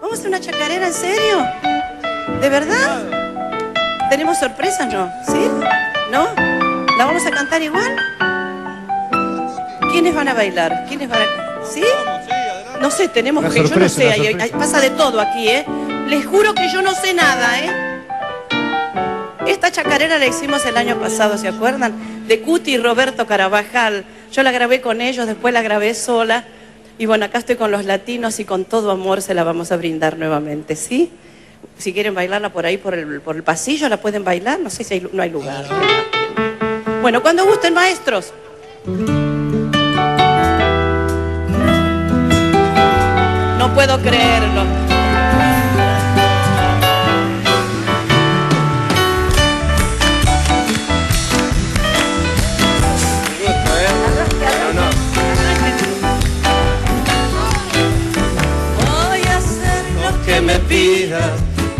¿Vamos a una chacarera en serio? ¿De verdad? ¿Tenemos sorpresa, no? ¿Sí? ¿No? ¿La vamos a cantar igual? ¿Quiénes van a bailar? ¿Quiénes van a...? ¿Sí? No sé, tenemos que... Yo no sé, pasa de todo aquí, ¿eh? Les juro que yo no sé nada, ¿eh? Esta chacarera la hicimos el año pasado, ¿se acuerdan? De Cuti y Roberto Carabajal. Yo la grabé con ellos, después la grabé sola. Y bueno, acá estoy con los latinos y con todo amor se la vamos a brindar nuevamente, ¿sí? Si quieren bailarla por ahí, por el pasillo, la pueden bailar, no sé si hay, no hay lugar. Bueno, cuando gusten, maestros. No puedo creerlo.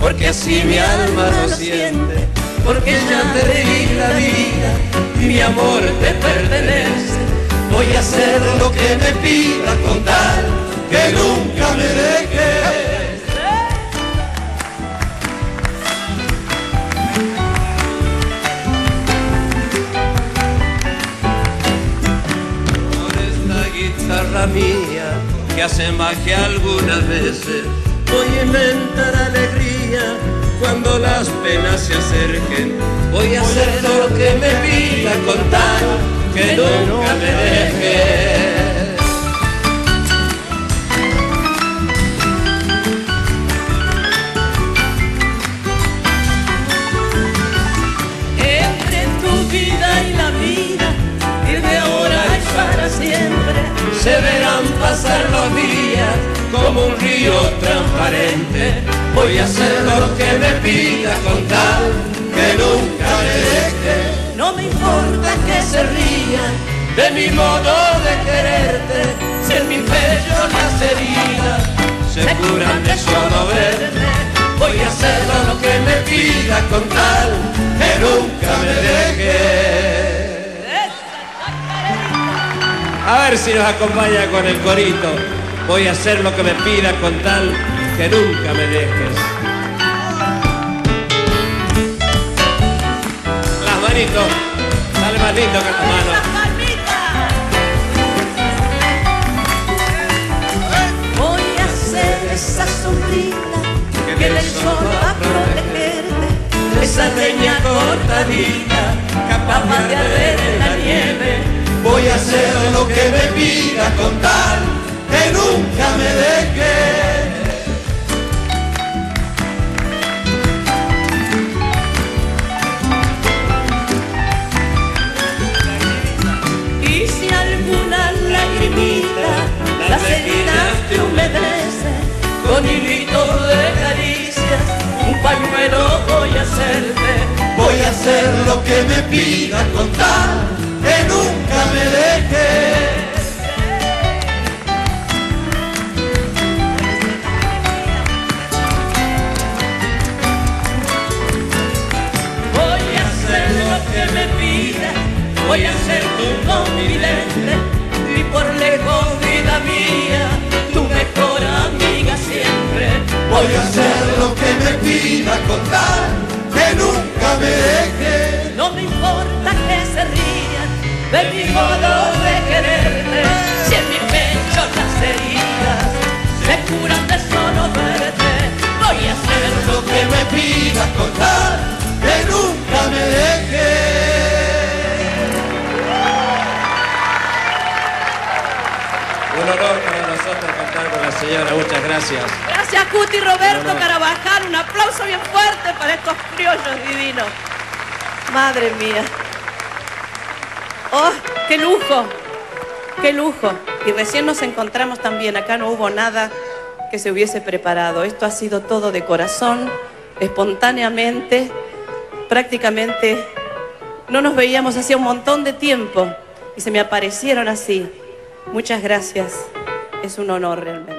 Porque así mi alma lo siente, porque ya te di la vida y mi amor te pertenece. Voy a hacer lo que me pida con tal que nunca me dejes. Con esta guitarra mía que hace magia algunas veces, voy a inventar alegría cuando las penas se acerquen. Voy a hacer lo que me pida con tal que nunca me dejes. Entre tu vida y la vida, y de ahora y para siempre, se verán pasar los días como un río transparente. Voy a hacer lo que me pida con tal que nunca me deje. No me importa que se rían de mi modo de quererte, si en mi pecho las heridas se curan de solo verte. Voy a hacer lo que me pida con tal que nunca me deje. A ver si nos acompaña con el corito. Voy a hacer lo que me pida con tal que nunca me dejes. Las manitos, dale manito con las manos. Voy a hacer esa sombrita que del sol va a protegerte, esa leña cortadita capaz de arder en la nieve. Voy a hacer lo que me pida con tal que nunca me dejes. Y si alguna lagrimita las heridas te humedece, con hilitos de caricias un pañuelo voy a hacerte. Voy a hacer lo que me pida con tal que nunca me dejes. Voy a ser tu confidente y por lejos, vida mía, tu mejor amiga siempre. Voy a hacer lo que me pida con tal que nunca me deje. No me importa que se rían de mi modo de quererte, si en mi pecho las heridas se curan de solo verte. Voy a hacer lo que me pida con tal que nunca me deje. Un honor para nosotros contar con la señora, muchas gracias. Gracias Cuti, Roberto Carabajal, un aplauso bien fuerte para estos criollos divinos. Madre mía. ¡Oh, qué lujo! ¡Qué lujo! Y recién nos encontramos también, acá no hubo nada que se hubiese preparado. Esto ha sido todo de corazón, espontáneamente, prácticamente no nos veíamos hacía un montón de tiempo y se me aparecieron así. Muchas gracias, es un honor realmente.